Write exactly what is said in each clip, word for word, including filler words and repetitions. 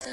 This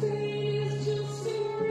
day is just a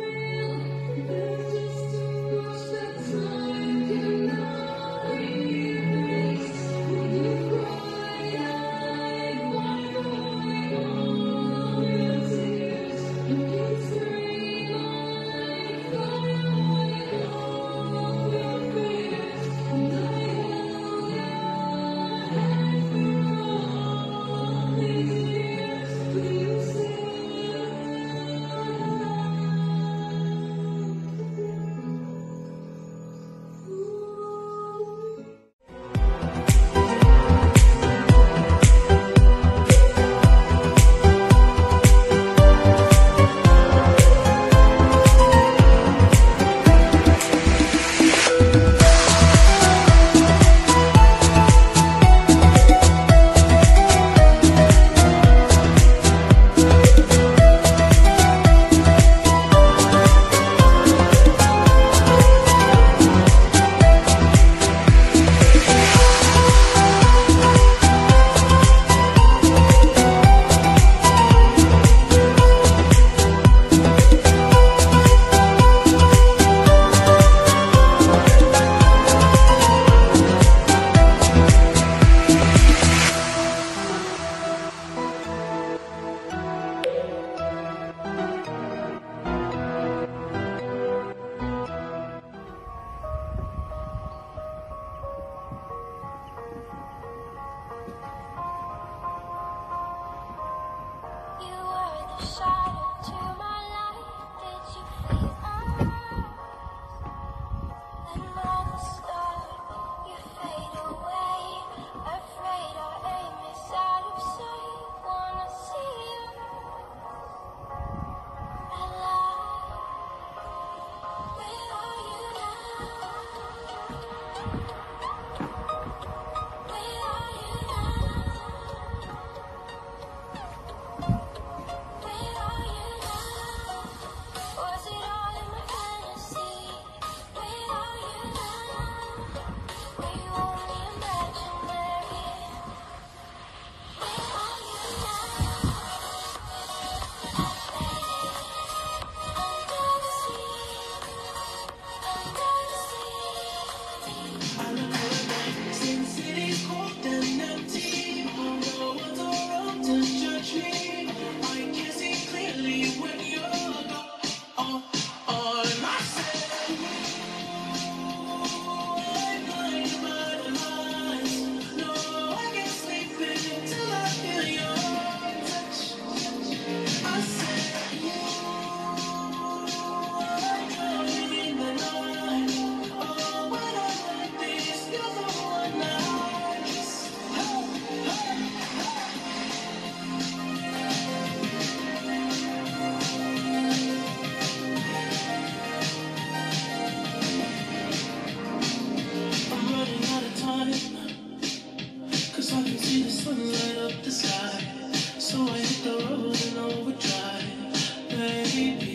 te